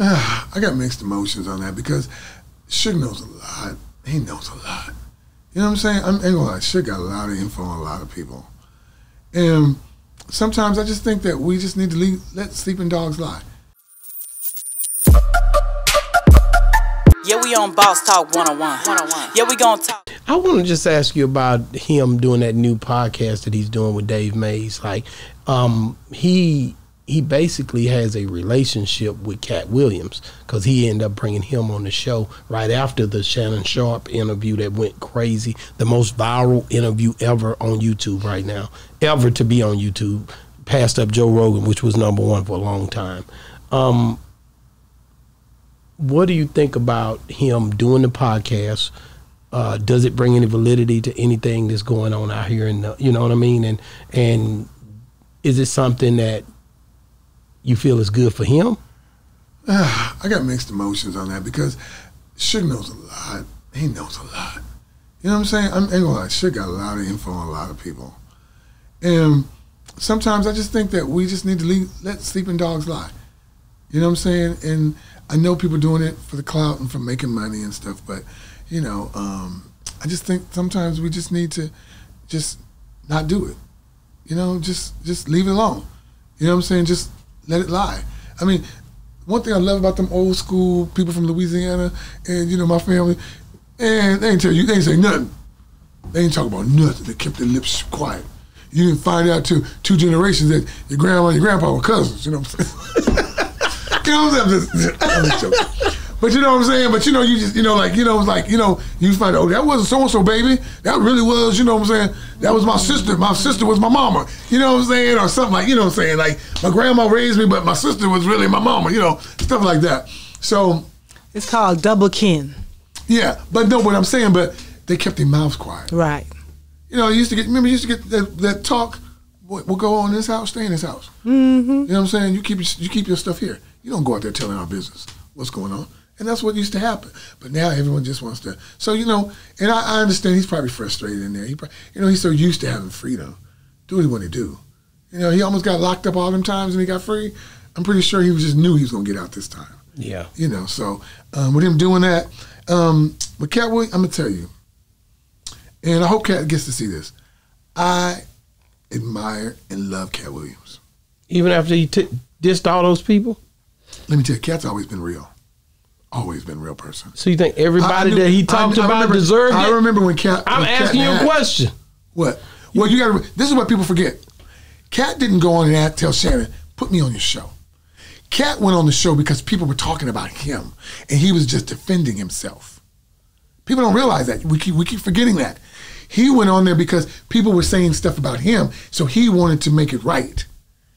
I got mixed emotions on that because Suge knows a lot. He knows a lot. You know what I'm saying? I ain't gonna lie, Suge got a lot of info on a lot of people. And sometimes I just think that we just need to let sleeping dogs lie. Yeah, we on Boss Talk 101. Yeah, we gonna talk. I want to just ask you about him doing that new podcast that he's doing with Dave Mays. Like, he basically has a relationship with Katt Williams because he ended up bringing him on the show right after the Shannon Sharp interview that went crazy, the most viral interview ever on YouTube right now, ever to be on YouTube, passed up Joe Rogan, which was #1 for a long time. What do you think about him doing the podcast? Does it bring any validity to anything that's going on out here? And you know what I mean? And is it something that you feel is good for him? I got mixed emotions on that because Suge knows a lot. He knows a lot. You know what I'm saying? I ain't gonna lie, Suge got a lot of info on a lot of people. And sometimes I just think that we just need to let sleeping dogs lie. You know what I'm saying? And I know people doing it for the clout and for making money and stuff, but you know, I just think sometimes we just need to just not do it. You know, just leave it alone. You know what I'm saying? Just let it lie. I mean, one thing I love about them old school people from Louisiana and, you know, my family, and they ain't tell you, they ain't say nothing. They ain't talk about nothing. They kept their lips quiet. You didn't find out till 2 generations that your grandma and your grandpa were cousins, you know what I'm saying? You know what I'm saying? I'm just joking. But you know what I'm saying? But you know, you just, you know, like, you know, it was like, you know, you find out, oh, that wasn't so-and-so, baby. That really was, you know what I'm saying? That was my sister. My sister was my mama. You know what I'm saying? Or something like, you know what I'm saying? Like, my grandma raised me, but my sister was really my mama, you know, stuff like that. So. It's called double kin. Yeah, but no, what I'm saying, but they kept their mouths quiet. Right. You know, you used to get, remember, you used to get that talk, we'll go on this house, stay in this house. Mm-hmm. You know what I'm saying? You keep your stuff here. You don't go out there telling our business what's going on. And that's what used to happen. But now everyone just wants to. So, you know, and I understand he's probably frustrated in there. He probably, you know, he's so used to having freedom. Do what he wanted to do. You know, he almost got locked up all them times and he got free. I'm pretty sure he just knew he was going to get out this time. Yeah. You know, so with him doing that, with Katt Williams, I'm going to tell you, and I hope Katt gets to see this, I admire and love Katt Williams. Even after he dissed all those people? Let me tell you, Katt's always been real. Always been a real person. So you think everybody that he talked about deserved it? I remember when Katt... I'm asking you a question. What? Well, you got to... This is what people forget. Katt didn't go on and tell Shannon, put me on your show. Katt went on the show because people were talking about him, and he was just defending himself. People don't realize that. We keep forgetting that. He went on there because people were saying stuff about him, so he wanted to make it right.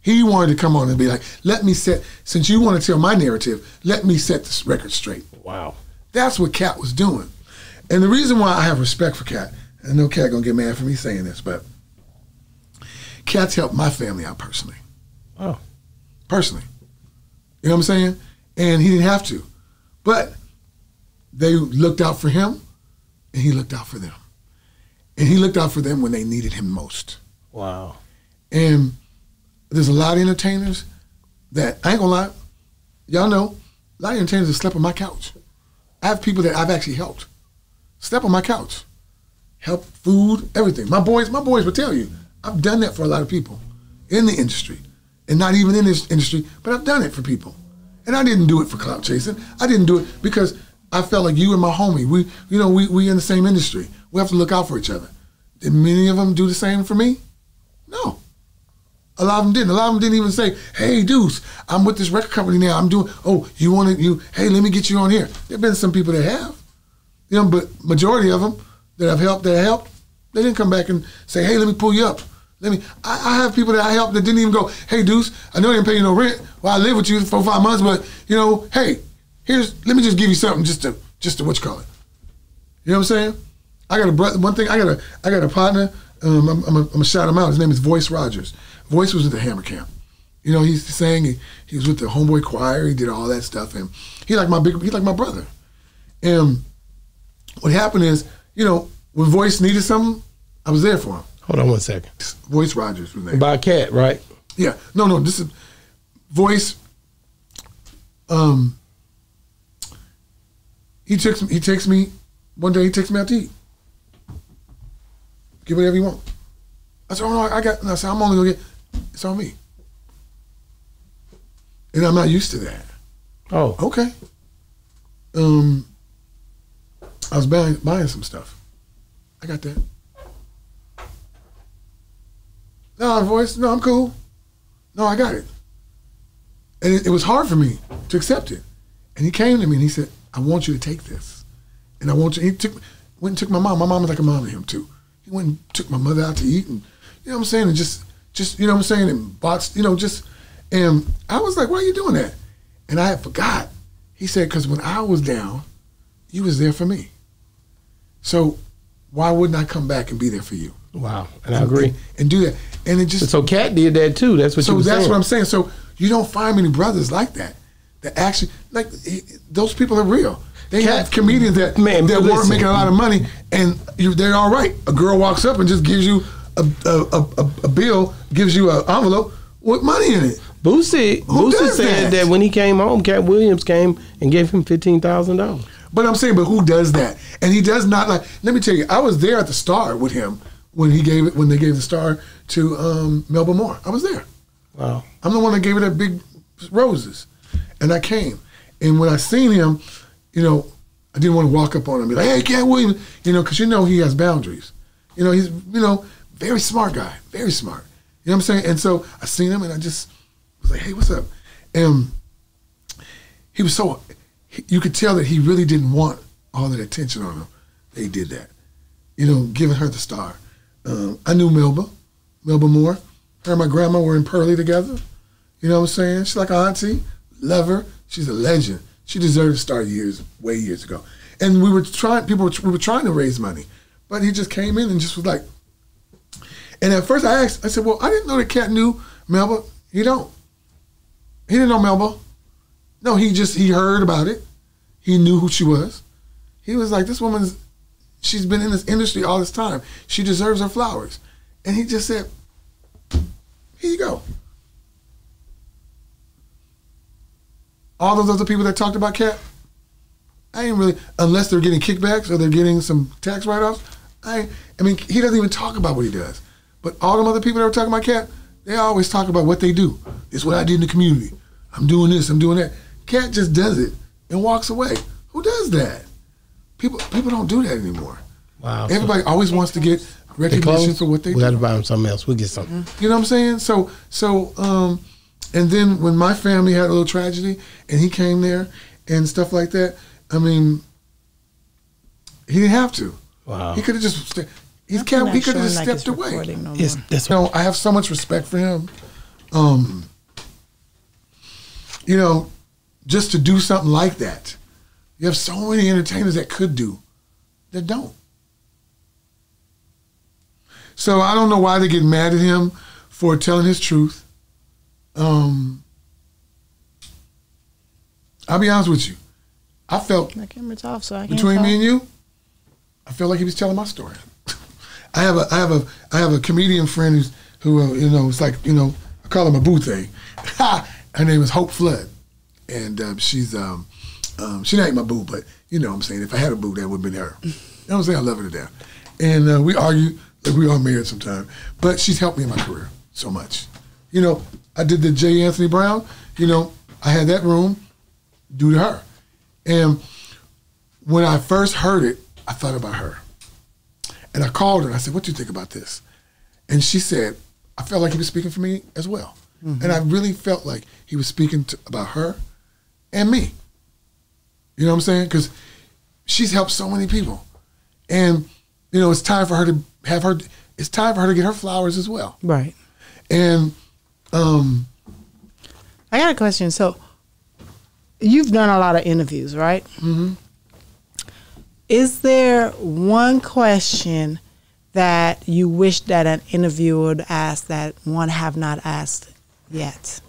He wanted to come on and be like, let me set, since you want to tell my narrative, let me set this record straight. Wow. That's what Katt was doing. And the reason why I have respect for Katt, I know Katt going to get mad for me saying this, but Katt's helped my family out personally. Oh. Personally. You know what I'm saying? And he didn't have to. But they looked out for him, and he looked out for them. And he looked out for them when they needed him most. Wow. And... there's a lot of entertainers that, I ain't gonna lie, y'all know, a lot of entertainers that slept on my couch. I have people that I've actually helped. Slept on my couch. Help, food, everything. My boys will tell you, I've done that for a lot of people in the industry. And not even in this industry, but I've done it for people. And I didn't do it for clout chasing. I didn't do it because I felt like you and my homie, we in the same industry. We have to look out for each other. Did many of them do the same for me? No. A lot of them didn't. A lot of them didn't even say, hey, Deuce, I'm with this record company now. I'm doing, oh, you want to, you, hey, let me get you on here. There have been some people that have. You know, but majority of them that I've helped, they didn't come back and say, hey, let me pull you up. Let me, I have people that I helped that didn't even go, hey, Deuce, I know I didn't pay you no rent. Well, I live with you for 4 or 5 months, but, you know, hey, let me just give you something just to what you call it. You know what I'm saying? I got a brother, one thing, I got a partner, I'm gonna shout him out. His name is Voice Rogers. Voice was at the Hammer camp. You know, he sang. He was with the Homeboy Choir. He did all that stuff, and he like my brother. And what happened is, you know, when Voice needed something, I was there for him. Hold on one second. Voice Rogers was there. By Katt, right? Yeah. No, no. This is Voice. He texts me one day. He texts me out to eat. Get whatever you want. I said, oh no, I got. And I said, I'm only gonna get. It's on me. And I'm not used to that. Oh. Okay. I was buying some stuff. I got that. No, voice. No, I'm cool. No, I got it. And it was hard for me to accept it. And he came to me and he said, I want you to take this. And I want you. He went and took my mom. My mom was like a mom to him too. He went and took my mother out to eat, and you know what I'm saying, and just you know what I'm saying, and bought, you know, just. And I was like, why are you doing that? And I had forgot. He said, because when I was down, you was there for me. So why wouldn't I come back and be there for you? Wow, and I agree. And do that. And it just. So Katt did that too. That's what you were saying. So that's what I'm saying. So you don't find many brothers like that. That actually, like, those people are real. They have comedians that weren't making a lot of money, and they're all right. A girl walks up and just gives you a bill, gives you an envelope with money in it. Boosie said that when he came home, Katt Williams came and gave him $15,000. But I'm saying, but who does that? And he does not like. Let me tell you, I was there at the Star with him when they gave the Star to Melba Moore. I was there. Wow. I'm the one that gave her that big roses, and I came. And when I seen him. You know, I didn't want to walk up on him and be like, hey, Katt Williams, you know, because you know he has boundaries. You know, he's, you know, very smart guy, very smart. You know what I'm saying? And so I seen him and I just was like, hey, what's up? And he was so, you could tell that he really didn't want all that attention on him. They did that, you know, giving her the Star. I knew Melba Moore. Her and my grandma were in Pearly together. You know what I'm saying? She's like an auntie, love her. She's a legend. She deserved to start way years ago. And we were trying to raise money, but he just came in and just was like, and at first I asked, I said, well, I didn't know that Katt knew Melba. He didn't know Melba. No, he heard about it. He knew who she was. He was like, this woman's, she's been in this industry all this time. She deserves her flowers. And he just said, here you go. All those other people that talked about Katt, I ain't really, unless they're getting kickbacks or they're getting some tax write-offs, I mean, he doesn't even talk about what he does. But all them other people that were talking about Katt, they always talk about what they do. It's what I did in the community. I'm doing this, I'm doing that. Katt just does it and walks away. Who does that? People don't do that anymore. Wow. Everybody always wants to get recognition for what they do. We got to buy them something else. We'll get something. You know what I'm saying? So, and then when my family had a little tragedy and he came there and stuff like that, I mean, he didn't have to. Wow. He could have just stepped away. No, I have so much respect for him. You know, just to do something like that. You have so many entertainers that could do that don't. So I don't know why they get mad at him for telling his truth. I'll be honest with you. I felt my camera's off, so I can't between me and you, I felt like he was telling my story. I have a comedian friend who you know, it's like, you know, I call him a boo thing. Her name is Hope Flood, and she's she ain't my boo, but you know what I'm saying, if I had a boo, that would have been her. You know what I'm saying? I love her to death, and we argue like we are married sometime, but she's helped me in my career so much. You know, I did the J. Anthony Brown. You know, I had that room due to her. And when I first heard it, I thought about her. And I called her and I said, what do you think about this? And she said, I felt like he was speaking for me as well. Mm-hmm. And I really felt like he was speaking about her and me. You know what I'm saying? Because she's helped so many people. And, you know, it's time for her to get her flowers as well. Right. And, I got a question. So you've done a lot of interviews, right? Mm-hmm. Is there one question that you wish that an interviewer would ask that one have not asked yet?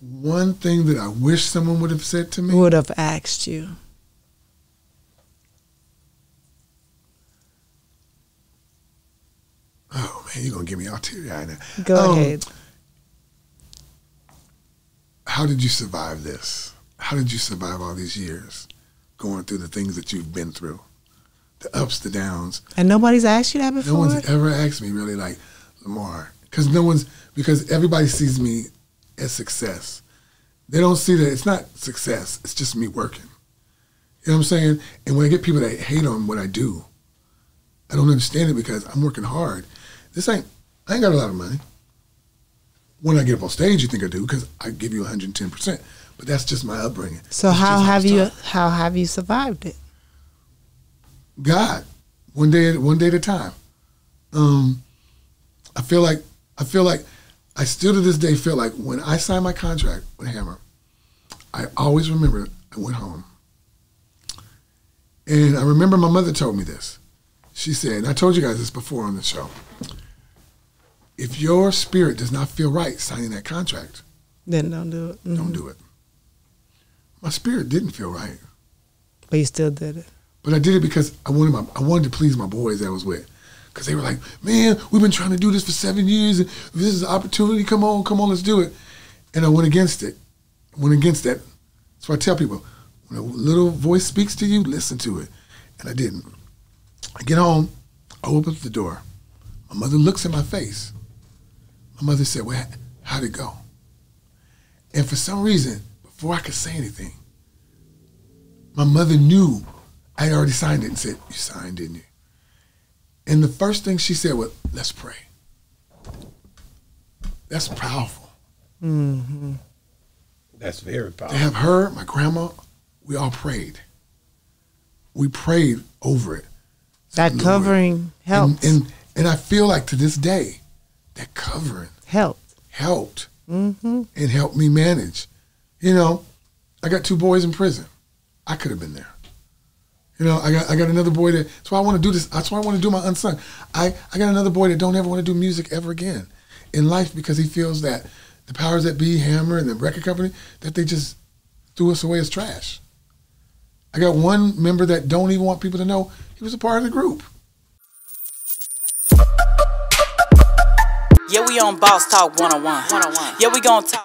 One thing that I wish someone would have said to me? Would have asked you. Oh man, you're gonna give me all teary-eyed now. Go ahead. how did you survive this? How did you survive all these years going through the things that you've been through? The ups, the downs. And nobody's asked you that before? No one's ever asked me really, like, Lamar. Because no one's, because everybody sees me as success. They don't see that it's not success. It's just me working. You know what I'm saying? And when I get people that hate on what I do, I don't understand it because I'm working hard. This ain't, I ain't got a lot of money. When I get up on stage, you think I do because I give you 110%. But that's just my upbringing. So how have you survived it? God, one day at a time. I feel like I still to this day feel like when I signed my contract with Hammer, I always remember I went home. And I remember my mother told me this. She said, and I told you guys this before on the show, if your spirit does not feel right signing that contract, then don't do it. Mm-hmm. Don't do it. My spirit didn't feel right. But you still did it. But I did it because I wanted to please my boys that I was with. Because they were like, man, we've been trying to do this for 7 years. And this is an opportunity. Come on, let's do it. And I went against it. I went against that. That's why I tell people, when a little voice speaks to you, listen to it. And I didn't. I get home. I open up the door. My mother looks at my face. My mother said, well, how'd it go? And for some reason, before I could say anything, my mother knew I had already signed it and said, you signed, didn't you? And the first thing she said was, let's pray. That's powerful. Mm-hmm. That's very powerful. To have her, my grandma, we all prayed. We prayed over it. That covering helped. And I feel like to this day, that covering helped. Mm-hmm. And helped me manage. You know, I got 2 boys in prison. I could have been there. You know, I got another boy that, that's why I want to do this. That's why I want to do my unsung. I got another boy that don't ever want to do music ever again in life because he feels that the powers that be, Hammer and the record company, that they just threw us away as trash. I got one member that don't even want people to know he was a part of the group. Yeah, we on Boss Talk 101. Yeah, we gonna talk.